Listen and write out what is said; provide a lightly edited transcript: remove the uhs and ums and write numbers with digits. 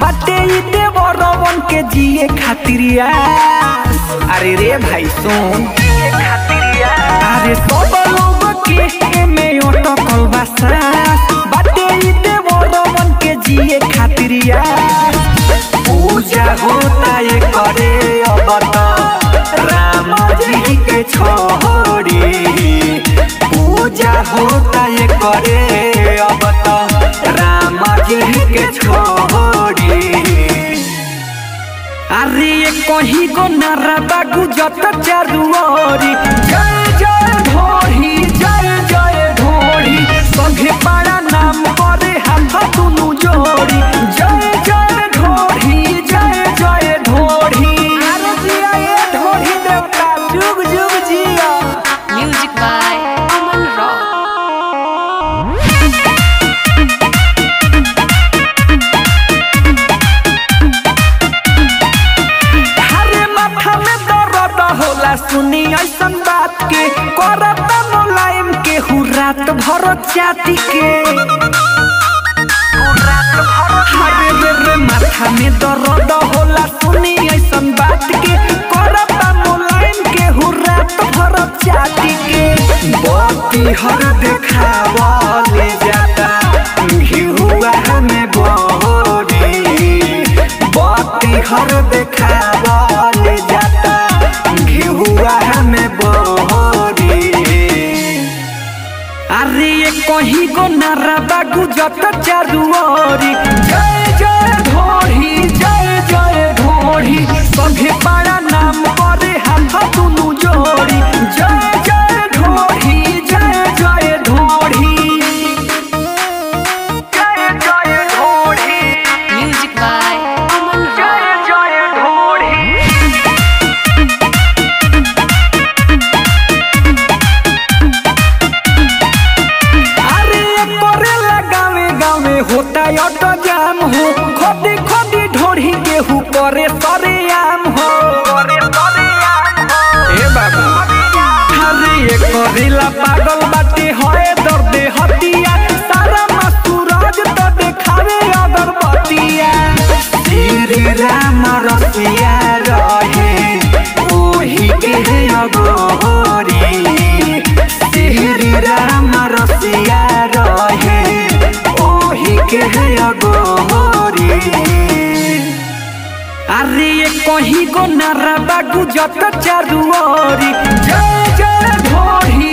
बाटे देवरवन के जिए खातिरिया। अरे रे भाई सुन, अरे सब लोग के में अटकल बा सांस, बाटे देवरवन के जिए खातिरिया। पूजा होता ये करे अब तो राम जी के छोड़ी, पूजा होता ये करे अब तो राम जी के छोड़ी। अरे कहीं को नारा बागु जत चारू ओरी, जय जय ढोरी, जय जय ढोरी, संघे पाड़ा नाम करे हाथ दुनू जोड़ी, जय जय ढोरी, जय जय ढोरी। अरे जिया ये ढोरी देवता जुग जुग जिया। Music by Aman Rock. हरे माथा में दर्द होला सुनी ऐसा बात के, करत मुलायम के हु रात भर जाति के। हरे माथा में दर्द होला सुनी ऐसन बात के, करता मुलायम के हु रात भर जाति के। बत्ती हर देखावले जाता घिउवा में बहरी, बत्ती हर देखावले जाता घिउवा में बहरी। अरे कहीं को नारा बागु जत चारू ओरी, जय जय ढोरी, जय जय ढोरी, संघे पाड़ा नाम करे हाथ दुनू जोड़ी, जय जय ढोरी, जय जय ढोरी, जय जय ढोरी। म्यूजिक बाय अमन, जय जय ढोरी। होता ऑटो जाम हो, खोदी खोदी ढोरी गेहूँ करे सरे आम हो। हरे करेला पागल बाटे होए दर्दे हतिया, सारा मसूराज तो देखावे अगरबतिया। श्री राम रसिया रहे ओही के अगोरी, श्री राम रसिया रहे के गोरी। अरे कहीं को नारा बागु जत चारू ओरी, जय जय ढोरी।